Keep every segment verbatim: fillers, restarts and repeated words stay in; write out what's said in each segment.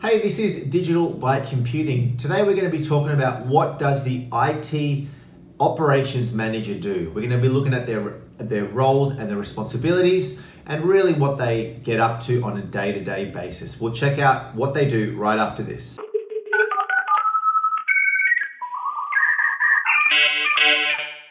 Hey, this is Digital Byte Computing. Today we're going to be talking about what does the I T operations manager do. We're going to be looking at their, their roles and their responsibilities and really what they get up to on a day-to-day basis. We'll check out what they do right after this.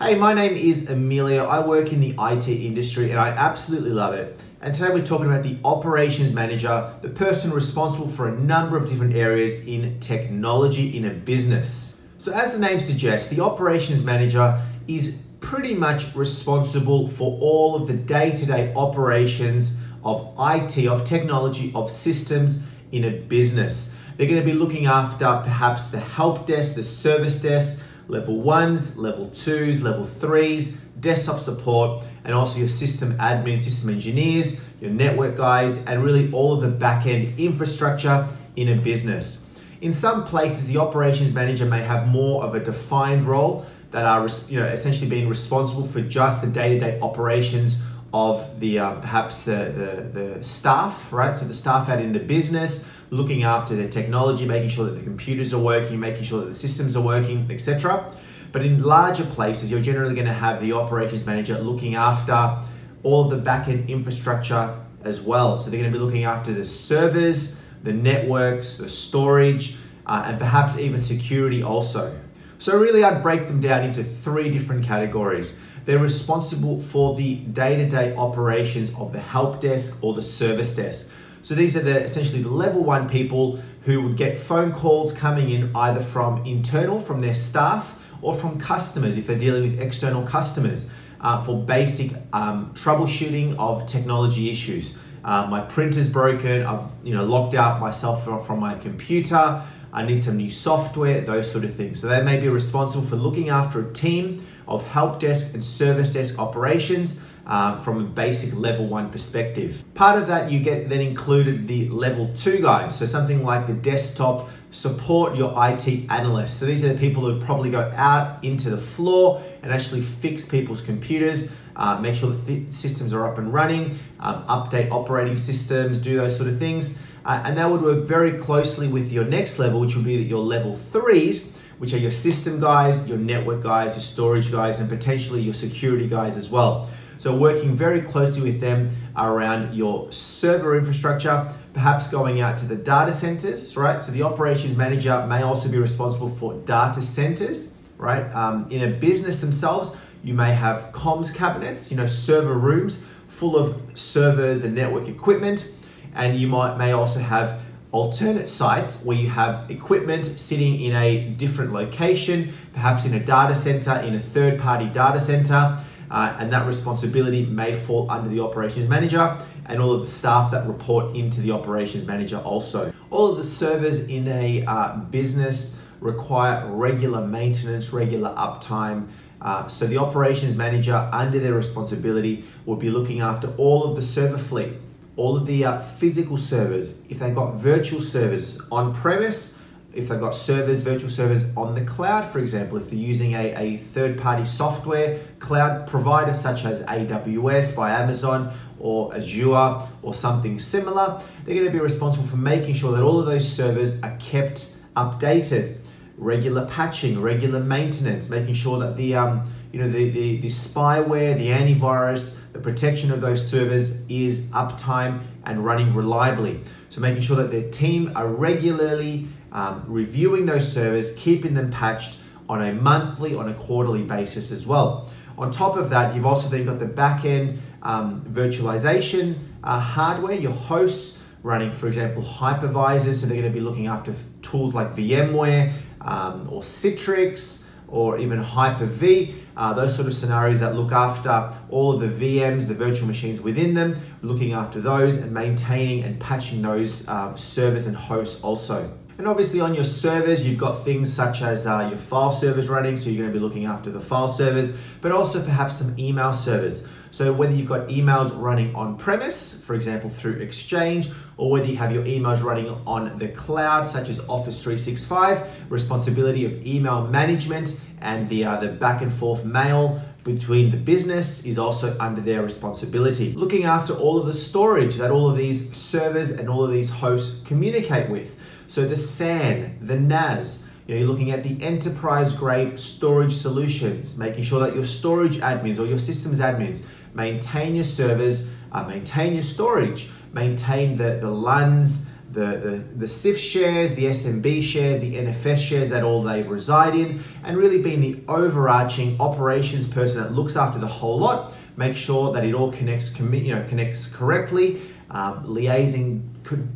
Hey, my name is Emilio. I work in the I T industry and I absolutely love it. And today we're talking about the operations manager, the person responsible for a number of different areas in technology in a business. So as the name suggests, the operations manager is pretty much responsible for all of the day-to-day operations of I T, of technology, of systems in a business. They're going to be looking after perhaps the help desk, the service desk, level ones, level twos, level threes, desktop support, and also your system admin, system engineers, your network guys, and really all of the back-end infrastructure in a business. In some places, the operations manager may have more of a defined role that are you know, essentially being responsible for just the day-to-day operations of the uh, perhaps the, the, the staff, right? So the staff out in the business, looking after their technology, making sure that the computers are working, making sure that the systems are working, et cetera. But in larger places, you're generally going to have the operations manager looking after all of the back-end infrastructure as well. So they're going to be looking after the servers, the networks, the storage, uh, and perhaps even security also. So really, I'd break them down into three different categories. They're responsible for the day-to-day operations of the help desk or the service desk. So these are the essentially the level one people who would get phone calls coming in either from internal, from their staff, or from customers if they're dealing with external customers uh, for basic um, troubleshooting of technology issues. Uh, my printer's broken, I've you know locked out myself from my computer, I need some new software, those sort of things. So they may be responsible for looking after a team of help desk and service desk operations um, from a basic level one perspective. Part of that you get then included the level two guys. So something like the desktop support, your I T analysts. So these are the people who probably go out into the floor and actually fix people's computers, uh, make sure the th systems are up and running, um, update operating systems, do those sort of things. Uh, and that would work very closely with your next level, which would be your level threes, which are your system guys, your network guys, your storage guys, and potentially your security guys as well. So working very closely with them around your server infrastructure, perhaps going out to the data centers, right? So the operations manager may also be responsible for data centers, right? Um, in a business themselves, you may have comms cabinets, you know, server rooms full of servers and network equipment. And you might may also have alternate sites where you have equipment sitting in a different location, perhaps in a data center, in a third-party data center, uh, and that responsibility may fall under the operations manager and all of the staff that report into the operations manager also. All of the servers in a uh, business require regular maintenance, regular uptime. Uh, so the operations manager, under their responsibility, will be looking after all of the server fleet, all of the uh, physical servers, if they've got virtual servers on premise, if they've got servers, virtual servers on the cloud, for example, if they're using a, a third-party software cloud provider such as A W S by Amazon or Azure or something similar, they're going to be responsible for making sure that all of those servers are kept updated, regular patching, regular maintenance, making sure that the um, you know, the, the, the spyware, the antivirus, the protection of those servers is uptime and running reliably. So making sure that their team are regularly um, reviewing those servers, keeping them patched on a monthly, on a quarterly basis as well. On top of that, you've also then got the back-end um, virtualization uh, hardware, your hosts running, for example, hypervisors. So they're going to be looking after tools like VMware um, or Citrix, or even Hyper-V, uh, those sort of scenarios that look after all of the V Ms, the virtual machines within them, looking after those and maintaining and patching those um, servers and hosts also. And obviously on your servers, you've got things such as uh, your file servers running, so you're gonna be looking after the file servers, but also perhaps some email servers. So whether you've got emails running on-premise, for example, through Exchange, or whether you have your emails running on the cloud, such as Office three sixty-five, responsibility of email management and the, uh, the back and forth mail between the business is also under their responsibility. Looking after all of the storage that all of these servers and all of these hosts communicate with. So the S A N, the N A S, you know, you're looking at the enterprise-grade storage solutions, making sure that your storage admins or your systems admins maintain your servers, uh, maintain your storage, maintain the, the LUNS, the, the, the S I F shares, the S M B shares, the N F S shares that all they reside in, and really being the overarching operations person that looks after the whole lot, make sure that it all connects, you know, connects correctly, um, liaising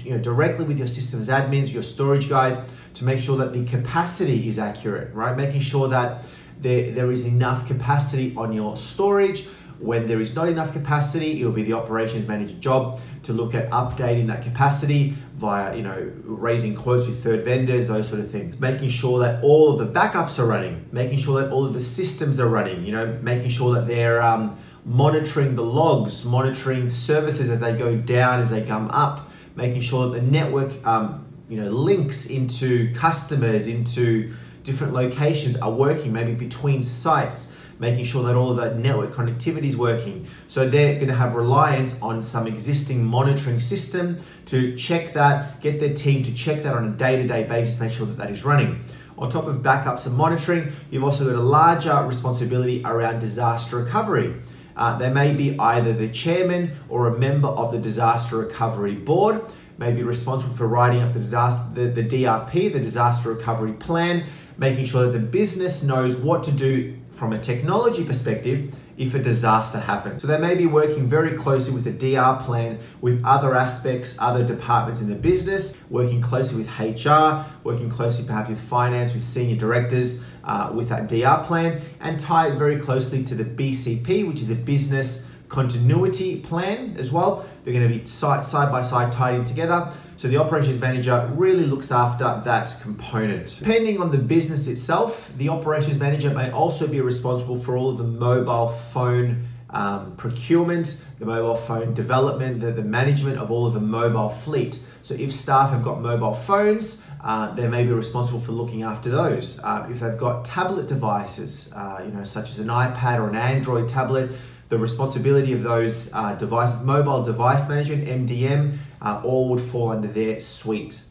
you know, directly with your systems admins, your storage guys, to make sure that the capacity is accurate, right? Making sure that there, there is enough capacity on your storage. When there is not enough capacity, it'll be the operations manager's job to look at updating that capacity via, you know, raising quotes with third vendors, those sort of things. Making sure that all of the backups are running, making sure that all of the systems are running, you know, making sure that they're um, monitoring the logs, monitoring services as they go down, as they come up, making sure that the network, um, you know, links into customers, into different locations are working, maybe between sites, making sure that all of that network connectivity is working. So they're going to have reliance on some existing monitoring system to check that, get their team to check that on a day-to-day basis, make sure that that is running. On top of backups and monitoring, you've also got a larger responsibility around disaster recovery. Uh, they may be either the chairman or a member of the disaster recovery board, may be responsible for writing up the, disaster, the, the D R P, the disaster recovery plan, making sure that the business knows what to do from a technology perspective if a disaster happens. So they may be working very closely with the D R plan, with other aspects, other departments in the business, working closely with H R, working closely perhaps with finance, with senior directors, uh, with that D R plan, and tie it very closely to the B C P, which is the business continuity plan as well. They're going to be side, side by side tied in together. So the operations manager really looks after that component. Depending on the business itself, the operations manager may also be responsible for all of the mobile phone um, procurement, the mobile phone development, the, the management of all of the mobile fleet. So if staff have got mobile phones, uh, they may be responsible for looking after those. Uh, if they've got tablet devices, uh, you know, such as an iPad or an Android tablet, the responsibility of those uh, devices, mobile device management, M D M, uh, all would fall under their suite.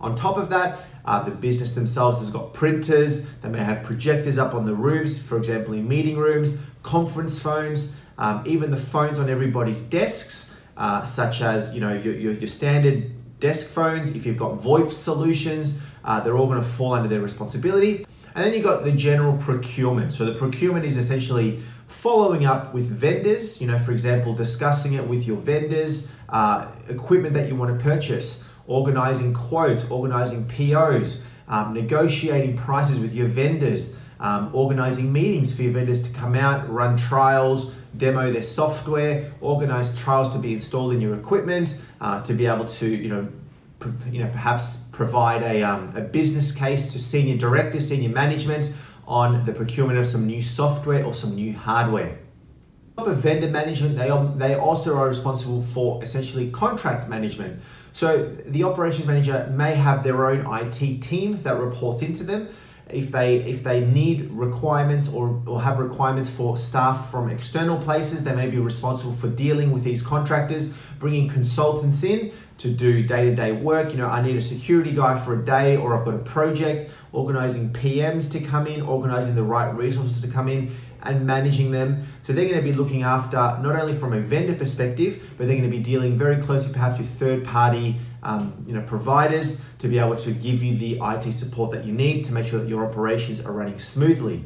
On top of that, uh, the business themselves has got printers, they may have projectors up on the roofs, for example, in meeting rooms, conference phones, um, even the phones on everybody's desks, uh, such as you know your, your, your standard desk phones. If you've got VoIP solutions, uh, they're all going to fall under their responsibility. And then you've got the general procurement. So the procurement is essentially following up with vendors, you know, for example, discussing it with your vendors, uh, equipment that you want to purchase, organizing quotes, organizing P Os, um, negotiating prices with your vendors, um, organizing meetings for your vendors to come out, run trials, demo their software, organize trials to be installed in your equipment, uh, to be able to, you know, you know, perhaps provide a, um, a business case to senior directors, senior management on the procurement of some new software or some new hardware. On top of vendor management, they, they also are responsible for essentially contract management. So the operations manager may have their own I T team that reports into them. If they, if they need requirements or, or have requirements for staff from external places, they may be responsible for dealing with these contractors, bringing consultants in to do day-to-day work. You know, I need a security guy for a day, or I've got a project, organizing P Ms to come in, organizing the right resources to come in and managing them. So they're going to be looking after, not only from a vendor perspective, but they're going to be dealing very closely perhaps with third-party um, you know, providers to be able to give you the I T support that you need to make sure that your operations are running smoothly.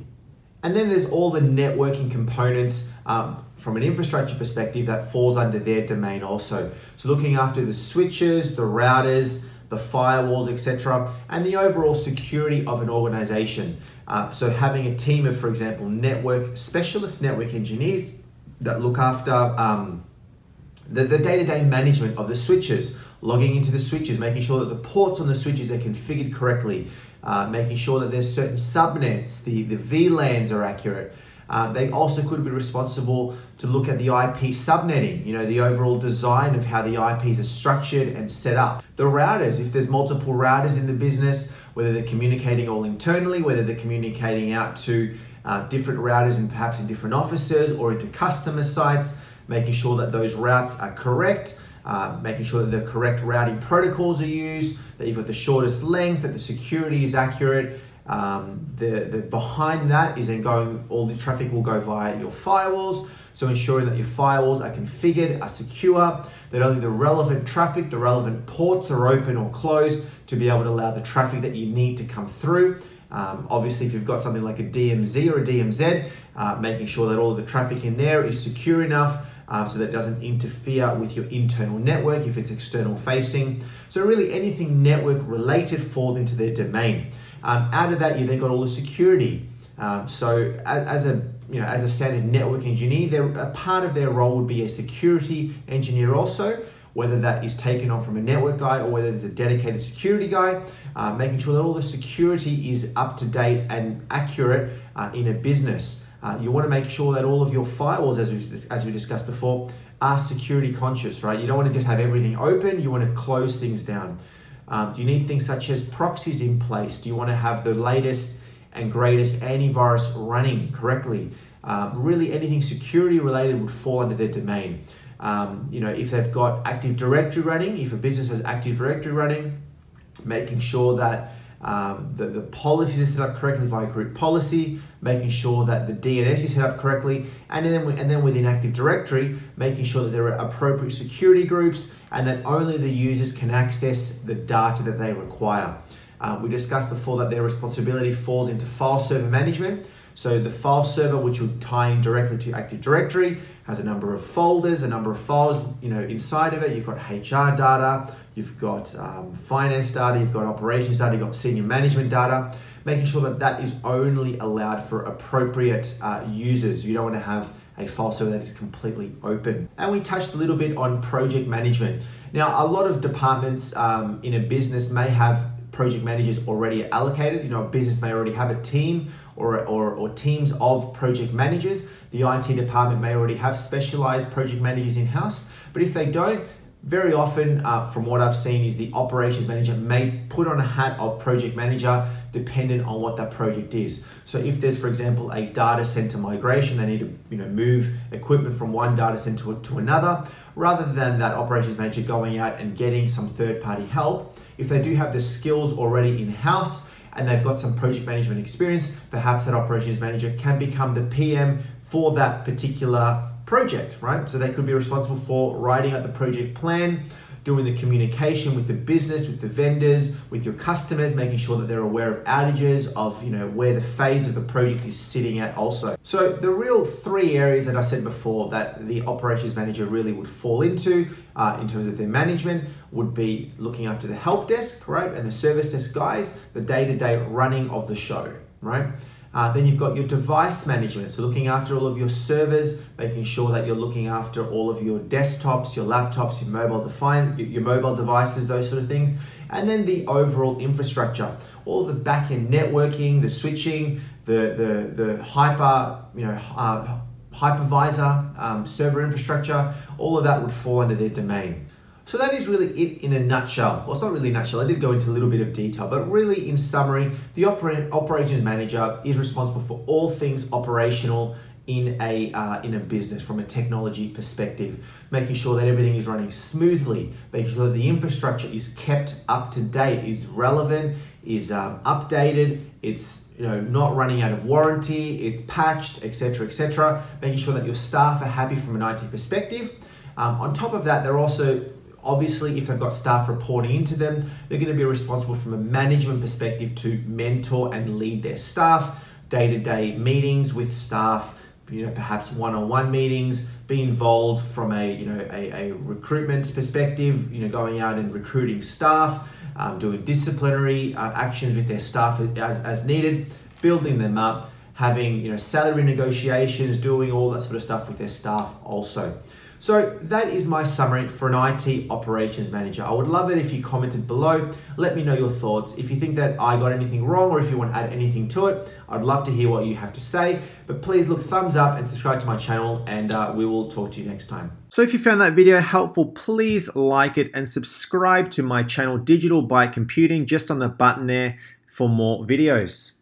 And then there's all the networking components um, from an infrastructure perspective that falls under their domain also. So looking after the switches, the routers, the firewalls, et cetera, and the overall security of an organization. Uh, so having a team of, for example, network specialists, network engineers that look after um, the, the day-to-day management of the switches, logging into the switches, making sure that the ports on the switches are configured correctly, uh, making sure that there's certain subnets, the, the V LANs are accurate. Uh, they also could be responsible to look at the I P subnetting, you know, the overall design of how the I Ps are structured and set up. The routers, if there's multiple routers in the business, whether they're communicating all internally, whether they're communicating out to uh, different routers and perhaps in different offices or into customer sites, making sure that those routes are correct, uh, making sure that the correct routing protocols are used, that you've got the shortest length, that the security is accurate. Um, the, the behind that is then going, all the traffic will go via your firewalls. So ensuring that your firewalls are configured, are secure, that only the relevant traffic, the relevant ports are open or closed to be able to allow the traffic that you need to come through. Um, obviously, if you've got something like a D M Z or a D M Z, uh, making sure that all of the traffic in there is secure enough uh, so that it doesn't interfere with your internal network if it's external facing. So really anything network related falls into their domain. Um, out of that, you've then got all the security. Um, so as, as a you know, as a standard network engineer, they're, a part of their role would be a security engineer also, whether that is taken on from a network guy or whether there's a dedicated security guy, uh, making sure that all the security is up to date and accurate uh, in a business. Uh, you want to make sure that all of your firewalls, as we, as we discussed before, are security conscious, right? You don't want to just have everything open, you want to close things down. Um, do you need things such as proxies in place? Do you want to have the latest and greatest antivirus running correctly? Uh, really anything security related would fall under their domain. Um, you know, if they've got Active Directory running, if a business has Active Directory running, making sure that um, the, the policies are set up correctly via group policy, making sure that the D N S is set up correctly, and then, and then within Active Directory, making sure that there are appropriate security groups and that only the users can access the data that they require. Uh, we discussed before that their responsibility falls into file server management. So the file server, which will tie in directly to Active Directory, has a number of folders, a number of files, you know, inside of it. You've got H R data, you've got um, finance data, you've got operations data, you've got senior management data, making sure that that is only allowed for appropriate uh, users. You don't want to have a file server that is completely open. And we touched a little bit on project management. Now, a lot of departments um, in a business may have project managers already allocated. You know, a business may already have a team or, or, or teams of project managers. The I T department may already have specialized project managers in-house, but if they don't, very often uh, from what I've seen is the operations manager may put on a hat of project manager dependent on what that project is. So if there's, for example, a data center migration, they need to you know, move equipment from one data center to another, rather than that operations manager going out and getting some third-party help. If they do have the skills already in-house and they've got some project management experience, perhaps that operations manager can become the P M for that particular project, right? So they could be responsible for writing out the project plan, doing the communication with the business, with the vendors, with your customers, making sure that they're aware of outages, of you know where the phase of the project is sitting at also. So the real three areas that I said before that the operations manager really would fall into uh, in terms of their management would be looking after the help desk, right? And the service desk guys, the day-to-day running of the show, right? Uh, then you've got your device management. So looking after all of your servers, making sure that you're looking after all of your desktops, your laptops, your mobile, device, your mobile devices, those sort of things. And then the overall infrastructure, all the back-end networking, the switching, the, the, the hyper, you know, uh, hypervisor, um, server infrastructure, all of that would fall under their domain. So that is really it in a nutshell. Well, it's not really a nutshell, I did go into a little bit of detail, but really in summary, the oper operations manager is responsible for all things operational in a, uh, in a business from a technology perspective, making sure that everything is running smoothly, making sure that the infrastructure is kept up to date, is relevant, is um, updated, it's you know, not running out of warranty, it's patched, et cetera, et cetera, making sure that your staff are happy from an I T perspective. Um, on top of that, they're also, obviously, if they've got staff reporting into them, they're going to be responsible from a management perspective to mentor and lead their staff, day-to-day meetings with staff, you know, perhaps one-on-one meetings, be involved from a, you know, a, a recruitment perspective, you know, going out and recruiting staff, um, doing disciplinary uh, actions with their staff as, as needed, building them up, having, you know, salary negotiations, doing all that sort of stuff with their staff also. So that is my summary for an I T operations manager. I would love it if you commented below. Let me know your thoughts. If you think that I got anything wrong or if you want to add anything to it, I'd love to hear what you have to say. But please look, thumbs up and subscribe to my channel, and uh, we will talk to you next time. So if you found that video helpful, please like it and subscribe to my channel, Digital Byte Computing, just on the button there for more videos.